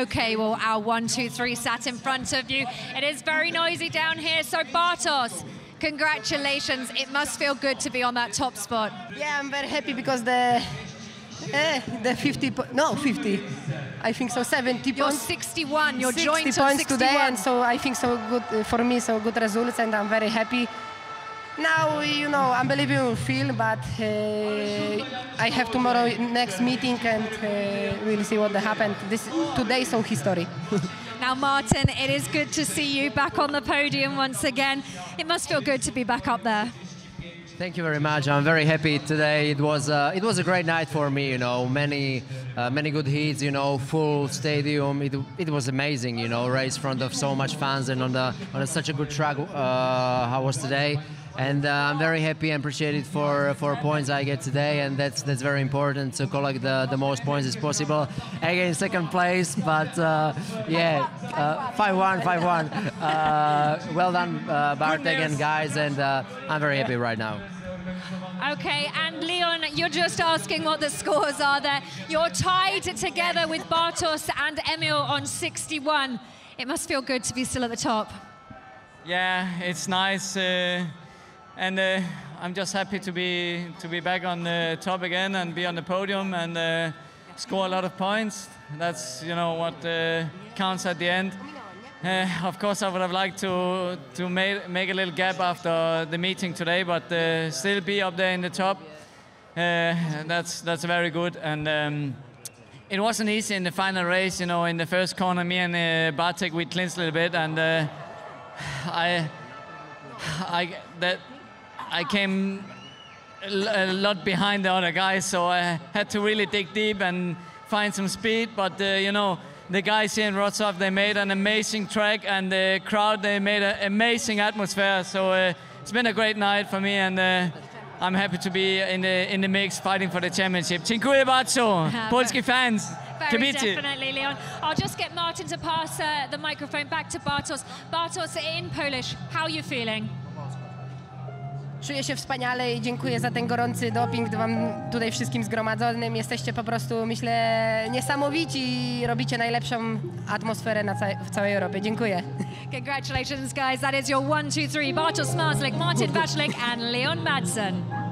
Okay, well, our 1, 2, 3 sat in front of you. It is very noisy down here. So Bartosz, congratulations. It must feel good to be on that top spot. Yeah, I'm very happy because the 50, I think so, 70 points. You're 61, you're joint 60 points today, and so I think so good for me, so good results, and I'm very happy. Now, you know, unbelievable feel, but I have tomorrow next meeting, and we'll see what happened. Today, so history. Now, Martin, it is good to see you back on the podium once again. It must feel good to be back up there. Thank you very much. I'm very happy today. It was a great night for me. You know, many good hits. You know, full stadium. It was amazing. You know, race in front of so much fans and on such a good track. I was today, and I'm very happy and appreciated for points I get today. And that's very important to collect the most points as possible. Again, second place, but yeah, 5-1. Well done, Bartek and guys, and I'm very happy right now. Okay, and Leon, you're just asking what the scores are there. You're tied together with Bartosz and Emil on 61. It must feel good to be still at the top. Yeah, it's nice, and I'm just happy to be back on the top again and be on the podium and score a lot of points. That's, you know, what counts at the end. Of course, I would have liked to make a little gap after the meeting today, but still be up there in the top. That's very good. And it wasn't easy in the final race. You know, in the first corner, me and Bartek, we clinched a little bit, and I came a lot behind the other guys, so I had to really dig deep and find some speed. But you know, the guys here in Wrocław, they made an amazing track, and the crowd, they made an amazing atmosphere. So it's been a great night for me, and I'm happy to be in the mix, fighting for the championship. Dziękuję bardzo, Polski fans. Very definitely, Leon. I'll just get Martin to pass the microphone back to Bartosz. Bartosz, in Polish, how are you feeling? Czuję się wspaniale i dziękuję za ten gorący doping wam tutaj wszystkim zgromadzonym. Jesteście po prostu, myślę, niesamowici i robicie najlepszą atmosferę w całej Europie. Dziękuję. Congratulations, guys. That is your 1, 2, 3. Bartosz Zmarzlik, Martin Vaculik and Leon Madsen.